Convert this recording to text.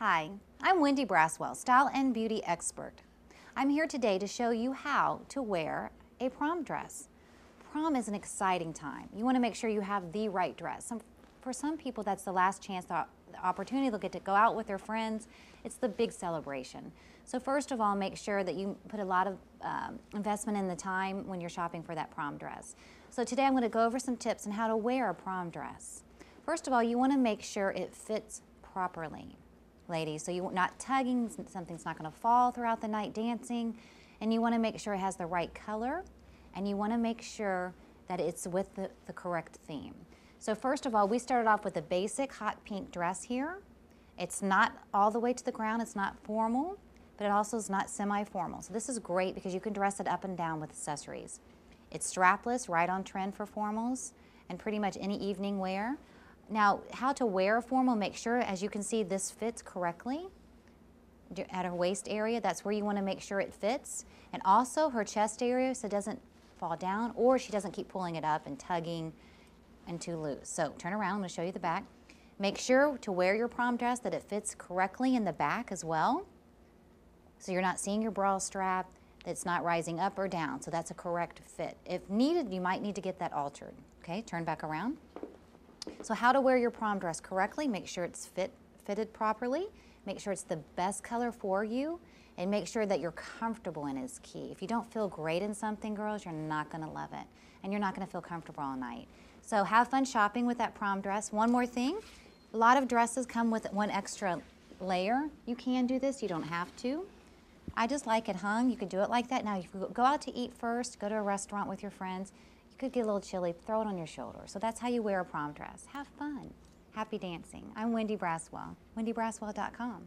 Hi, I'm Wendy Braswell, style and beauty expert. I'm here today to show you how to wear a prom dress. Prom is an exciting time. You want to make sure you have the right dress. For some people, that's the last chance, the opportunity. They'll get to go out with their friends. It's the big celebration. So first of all, make sure that you put a lot of investment in the time when you're shopping for that prom dress. So today I'm going to go over some tips on how to wear a prom dress. First of all, you want to make sure it fits properly. Ladies, so you're not tugging, something's not going to fall throughout the night dancing, and you want to make sure it has the right color, and you want to make sure that it's with the correct theme. So first of all, we started off with a basic hot pink dress here. It's not all the way to the ground, it's not formal, but it also is not semi-formal. So this is great because you can dress it up and down with accessories. It's strapless, right on trend for formals, and pretty much any evening wear. Now, how to wear a formal, make sure, as you can see, this fits correctly at her waist area. That's where you want to make sure it fits. And also her chest area, so it doesn't fall down or she doesn't keep pulling it up and tugging and too loose. So turn around, I'm going to show you the back. Make sure to wear your prom dress that it fits correctly in the back as well. So you're not seeing your bra strap, that's not rising up or down. So that's a correct fit. If needed, you might need to get that altered. Okay, turn back around. So how to wear your prom dress correctly, make sure it's fitted properly, make sure it's the best color for you, and make sure that you're comfortable in it is key. If you don't feel great in something, girls, you're not going to love it, and you're not going to feel comfortable all night. So have fun shopping with that prom dress. One more thing, a lot of dresses come with one extra layer. You can do this, you don't have to. I just like it hung, you could do it like that. Now if you go out to eat first, go to a restaurant with your friends, could get a little chilly, throw it on your shoulder. So that's how you wear a prom dress. Have fun. Happy dancing. I'm Wendy Braswell, WendyBraswell.com.